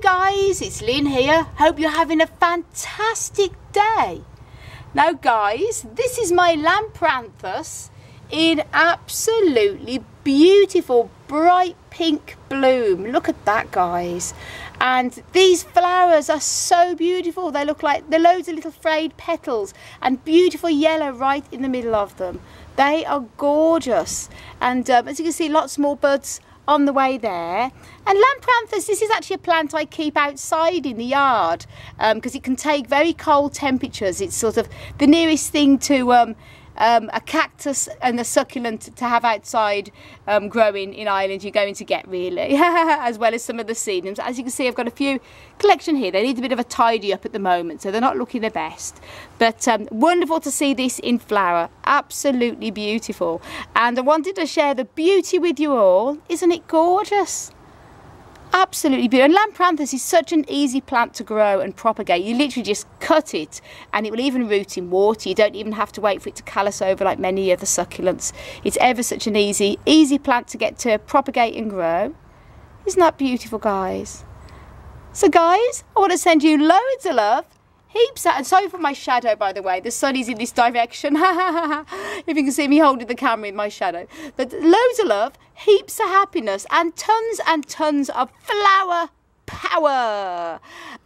guys, it's Lynn here. Hope you're having a fantastic day. Now guys, this is my Lampranthus in absolutely beautiful bright pink bloom. Look at that guys. And these flowers are so beautiful. They look like they're loads of little frayed petals and beautiful yellow right in the middle of them. They are gorgeous. And as you can see, lots more buds on the way there. And Lampranthus, this is actually a plant I keep outside in the yard because it can take very cold temperatures. It's sort of the nearest thing to a cactus and a succulent to have outside growing in Ireland. You're going to get really as well as some of the sedums. As you can see, I've got a few collection here. They need a bit of a tidy up at the moment, so they're not looking the best, but wonderful to see this in flower. Absolutely beautiful. And I wanted to share the beauty with you all. Isn't it gorgeous? Absolutely beautiful. And Lampranthus is such an easy plant to grow and propagate. You literally just cut it and it will even root in water. You don't even have to wait for it to callus over like many other succulents. It's ever such an easy plant to get to propagate and grow. Isn't that beautiful, guys? So guys, I want to send you loads of love. Heaps out. And sorry for my shadow, by the way. The sun is in this direction. If you can see me holding the camera in my shadow. But loads of love, heaps of happiness, and tons of flower power.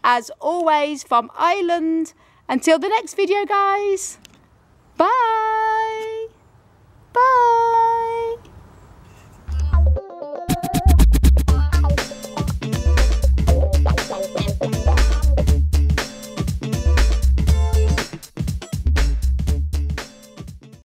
As always, from Ireland. Until the next video, guys. Bye.